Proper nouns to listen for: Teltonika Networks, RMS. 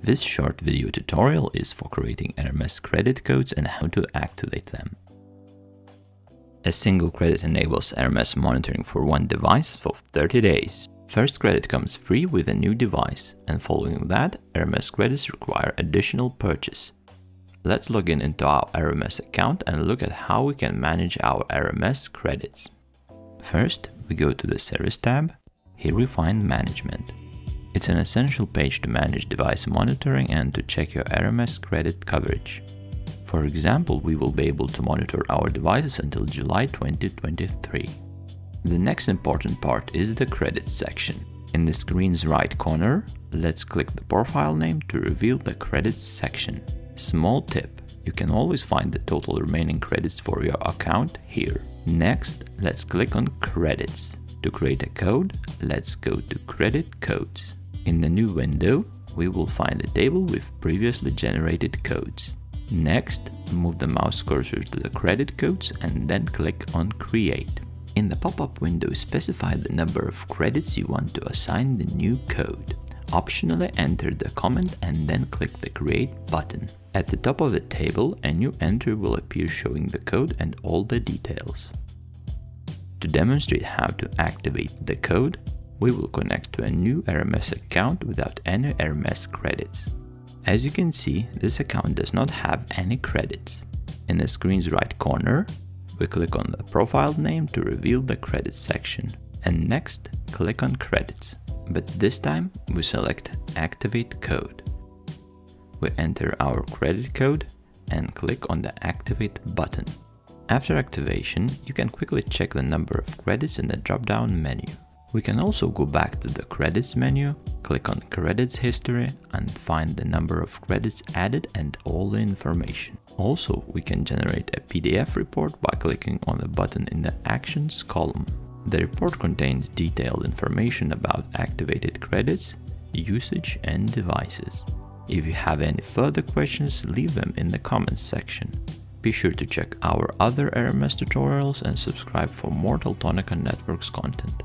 This short video tutorial is for creating RMS credit codes and how to activate them. A single credit enables RMS monitoring for one device for 30 days. First credit comes free with a new device, and following that, RMS credits require additional purchase. Let's log in into our RMS account and look at how we can manage our RMS credits. First, we go to the Service tab. Here we find Management. It's an essential page to manage device monitoring and to check your RMS credit coverage. For example, we will be able to monitor our devices until July 2023. The next important part is the Credits section. In the screen's right corner, let's click the profile name to reveal the Credits section. Small tip, you can always find the total remaining credits for your account here. Next, let's click on Credits. To create a code, let's go to Credit Codes. In the new window, we will find a table with previously generated codes. Next, move the mouse cursor to the credit codes and then click on Create. In the pop-up window, specify the number of credits you want to assign the new code. Optionally enter the comment and then click the Create button. At the top of the table, a new entry will appear showing the code and all the details. To demonstrate how to activate the code, we will connect to a new RMS account without any RMS credits. As you can see, this account does not have any credits. In the screen's right corner, we click on the profile name to reveal the credits section, and next click on Credits. But this time we select Activate Code. We enter our credit code and click on the Activate button. After activation, you can quickly check the number of credits in the drop-down menu. We can also go back to the Credits menu, click on Credits History and find the number of credits added and all the information. Also, we can generate a PDF report by clicking on the button in the Actions column. The report contains detailed information about activated credits, usage and devices. If you have any further questions, leave them in the comments section. Be sure to check our other RMS tutorials and subscribe for more Teltonika Networks content.